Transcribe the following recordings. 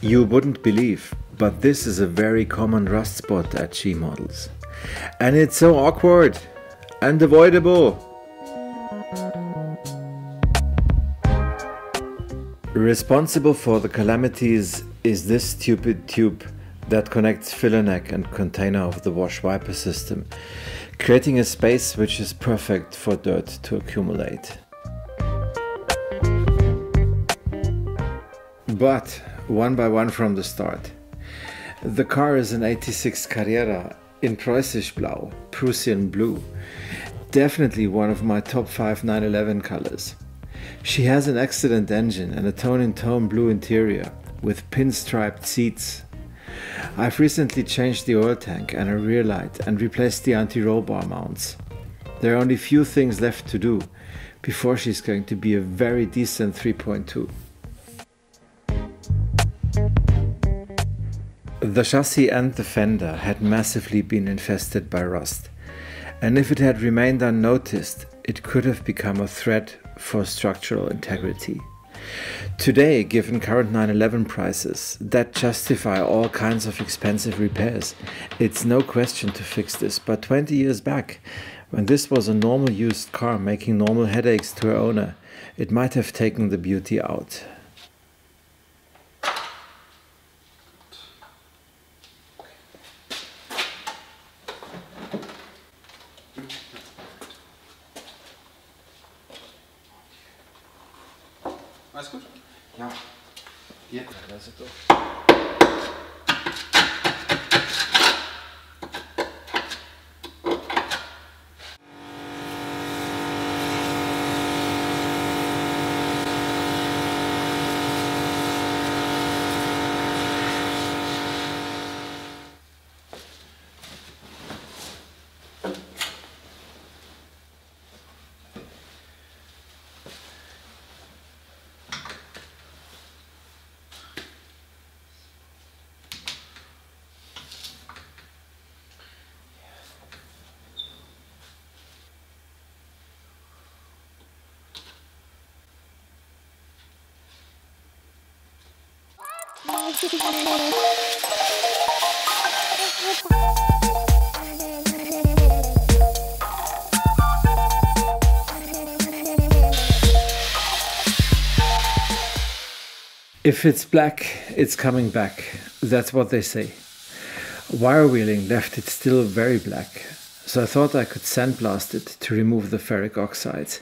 You wouldn't believe, but this is a very common rust spot at G-Models. And it's so awkward and avoidable. Responsible for the calamities is this stupid tube that connects filler neck and container of the wash wiper system, creating a space which is perfect for dirt to accumulate. But one by one from the start. The car is an '86 Carrera in Preussisch Blau, Prussian blue. Definitely one of my top 5 911 colors. She has an excellent engine and a tone-in-tone blue interior with pinstriped seats. I've recently changed the oil tank and a rear light and replaced the anti-roll bar mounts. There are only few things left to do before she's going to be a very decent 3.2. The chassis and the fender had massively been infested by rust, and if it had remained unnoticed, it could have become a threat for structural integrity. Today, given current 911 prices that justify all kinds of expensive repairs, it's no question to fix this, but 20 years back, when this was a normal used car making normal headaches to her owner, it might have taken the beauty out. Alles gut? Ja. Hier, lass es doch. If it's black, it's coming back. That's what they say. Wire wheeling left it still very black, so I thought I could sandblast it to remove the ferric oxides.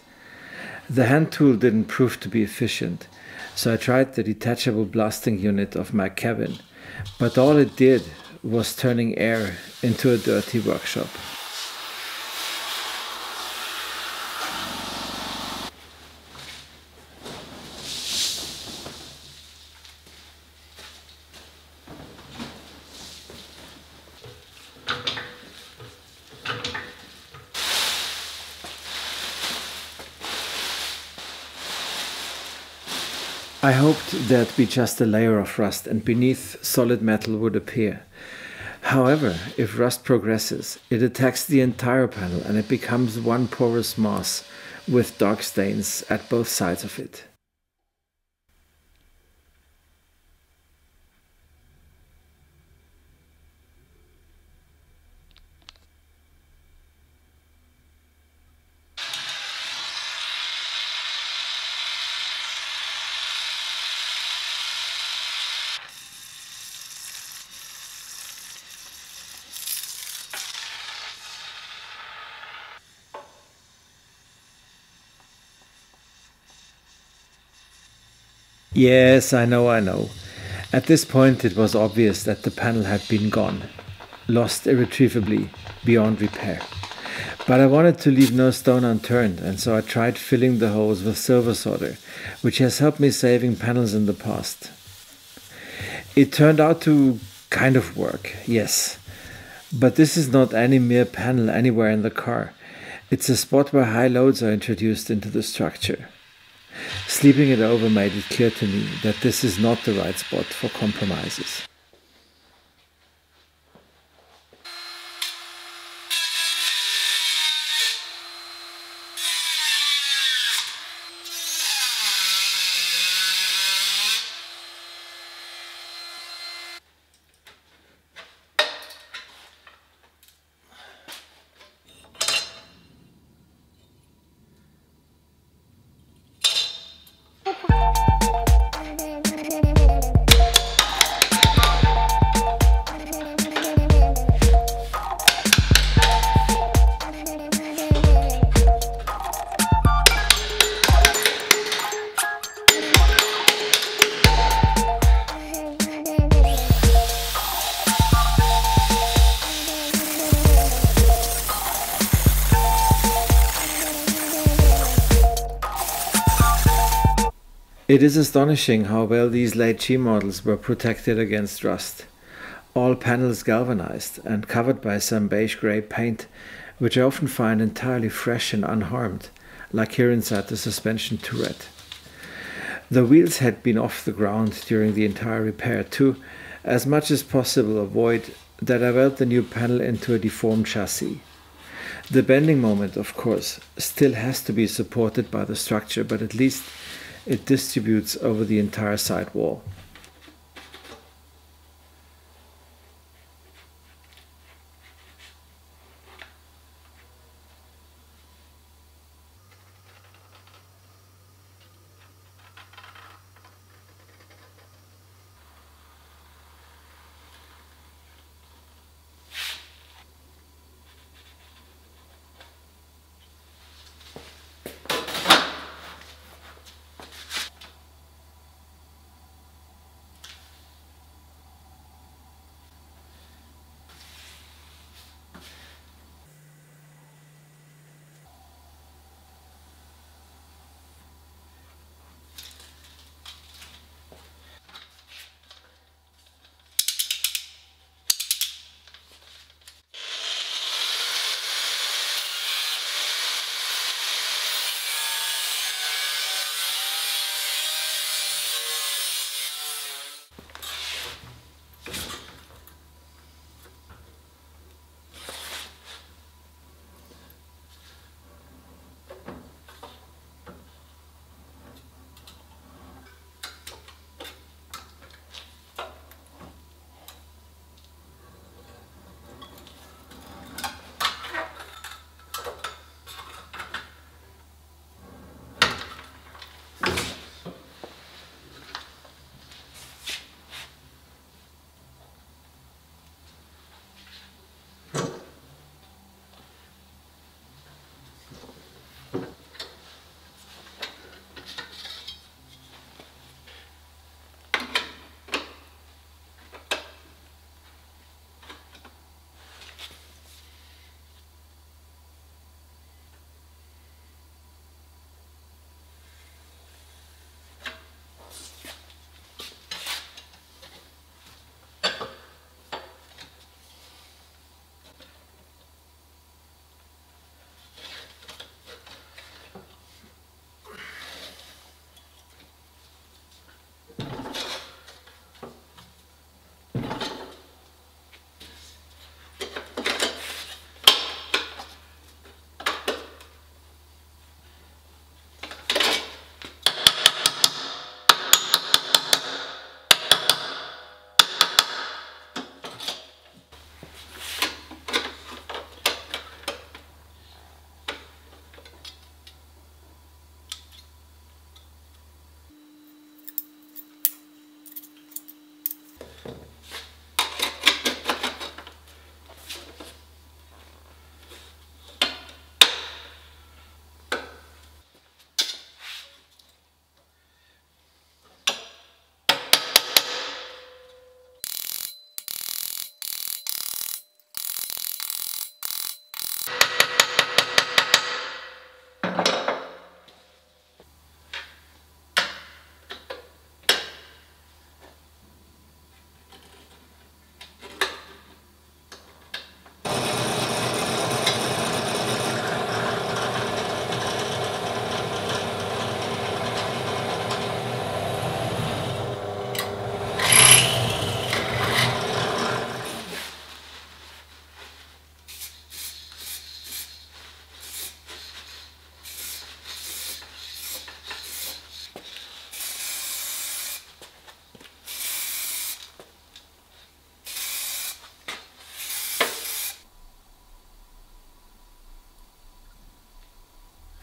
The hand tool didn't prove to be efficient, so I tried the detachable blasting unit of my cabin, but all it did was turning air into a dirty workshop. I hoped there'd be just a layer of rust and beneath solid metal would appear. However, if rust progresses, it attacks the entire panel and it becomes one porous mass with dark stains at both sides of it. Yes, I know. At this point it was obvious that the panel had been gone, lost irretrievably, beyond repair. But I wanted to leave no stone unturned, and so I tried filling the holes with silver solder, which has helped me saving panels in the past. It turned out to kind of work, yes. But this is not any mere panel anywhere in the car. It's a spot where high loads are introduced into the structure. Sleeping it over made it clear to me that this is not the right spot for compromises. It is astonishing how well these late G-models were protected against rust. All panels galvanized and covered by some beige-grey paint, which I often find entirely fresh and unharmed, like here inside the suspension turret. The wheels had been off the ground during the entire repair to, as much as possible, avoid that I weld the new panel into a deformed chassis. The bending moment, of course, still has to be supported by the structure, but at least it distributes over the entire sidewall.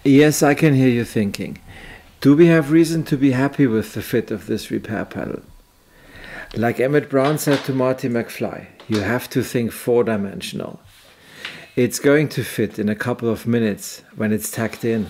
Yes, I can hear you thinking, do we have reason to be happy with the fit of this repair panel? Like Emmett Brown said to Marty McFly, you have to think four-dimensional. It's going to fit in a couple of minutes when it's tacked in.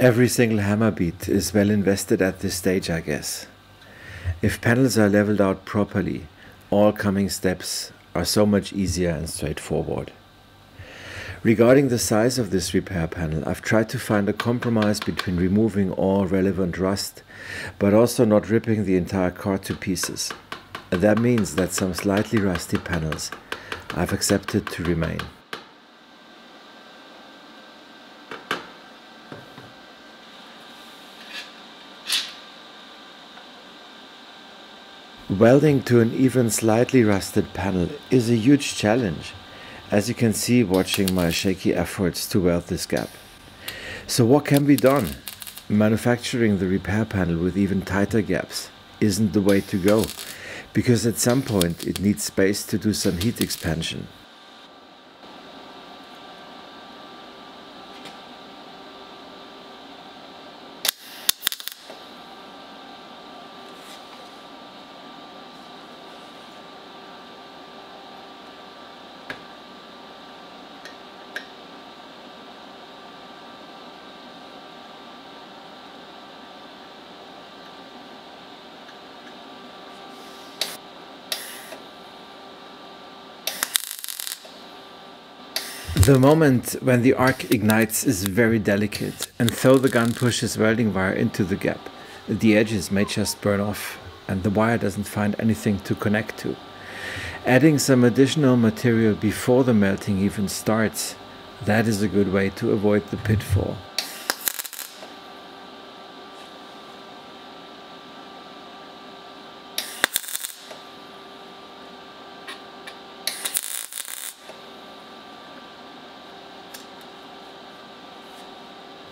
Every single hammer beat is well invested at this stage, I guess. If panels are leveled out properly, all coming steps are so much easier and straightforward. Regarding the size of this repair panel, I've tried to find a compromise between removing all relevant rust, but also not ripping the entire car to pieces. That means that some slightly rusty panels I've accepted to remain. Welding to an even slightly rusted panel is a huge challenge, as you can see watching my shaky efforts to weld this gap. So what can be done? Manufacturing the repair panel with even tighter gaps isn't the way to go, because at some point it needs space to do some heat expansion. The moment when the arc ignites is very delicate, and though the gun pushes welding wire into the gap, the edges may just burn off and the wire doesn't find anything to connect to. Adding some additional material before the melting even starts, that is a good way to avoid the pitfall.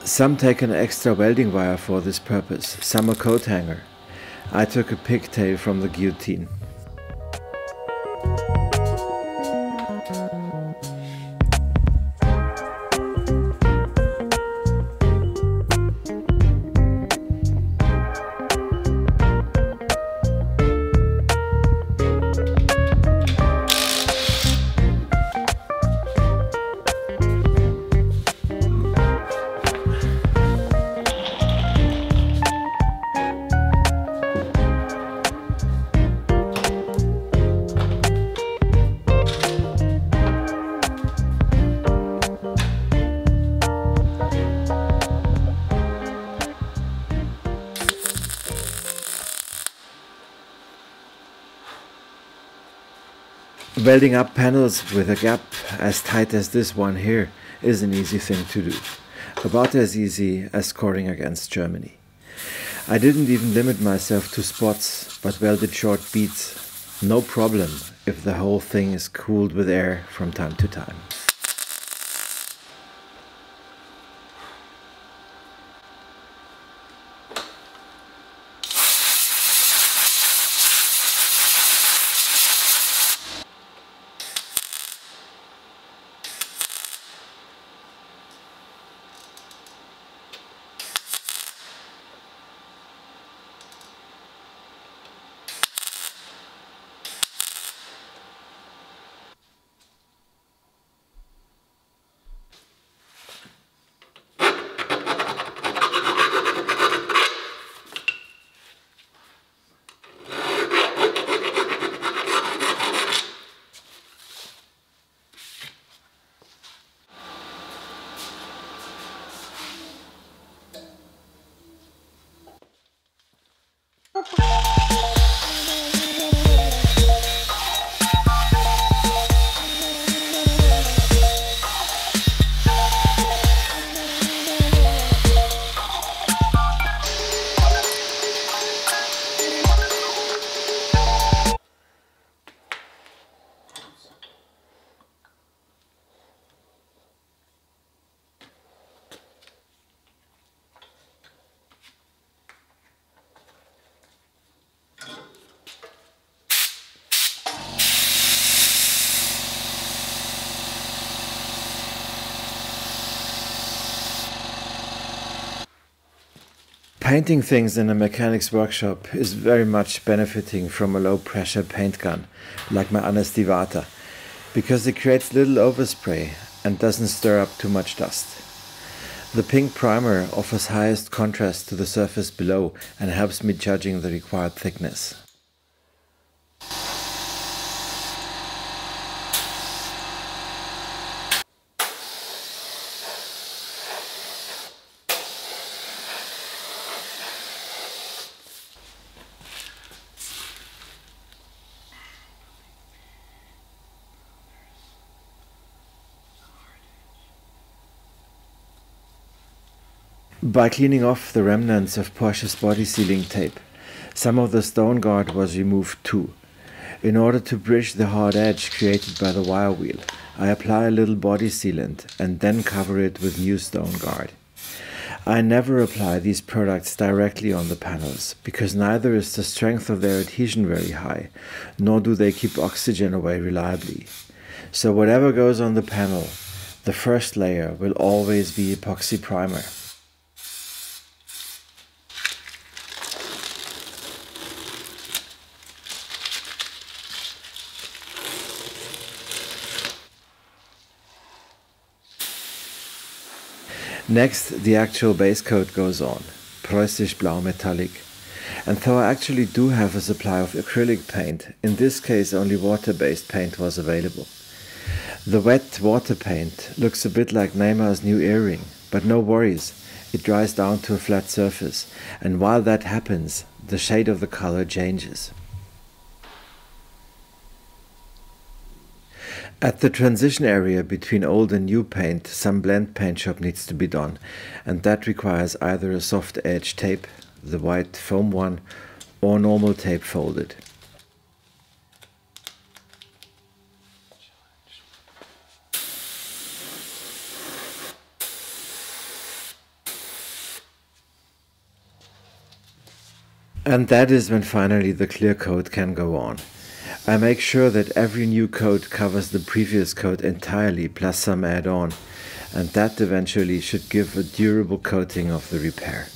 Some take an extra welding wire for this purpose, some a coat hanger. I took a pigtail from the guillotine. Welding up panels with a gap as tight as this one here is an easy thing to do, about as easy as scoring against Germany. I didn't even limit myself to spots, but welded short beads, no problem if the whole thing is cooled with air from time to time. Painting things in a mechanic's workshop is very much benefiting from a low-pressure paint gun, like my Anestivata, because it creates little overspray and doesn't stir up too much dust. The pink primer offers highest contrast to the surface below and helps me judging the required thickness. By cleaning off the remnants of Porsche's body sealing tape, some of the stone guard was removed too. In order to bridge the hard edge created by the wire wheel, I apply a little body sealant and then cover it with new stone guard. I never apply these products directly on the panels, because neither is the strength of their adhesion very high, nor do they keep oxygen away reliably. So whatever goes on the panel, the first layer will always be epoxy primer. Next, the actual base coat goes on, Preussisch Blau Metallic. And though I actually do have a supply of acrylic paint, in this case only water-based paint was available. The wet water paint looks a bit like Neymar's new earring, but no worries, it dries down to a flat surface, and while that happens, the shade of the color changes. At the transition area between old and new paint, some blend paint job needs to be done, and that requires either a soft edge tape, the white foam one, or normal tape folded. And that is when finally the clear coat can go on. I make sure that every new coat covers the previous coat entirely plus some add-on, and that eventually should give a durable coating of the repair.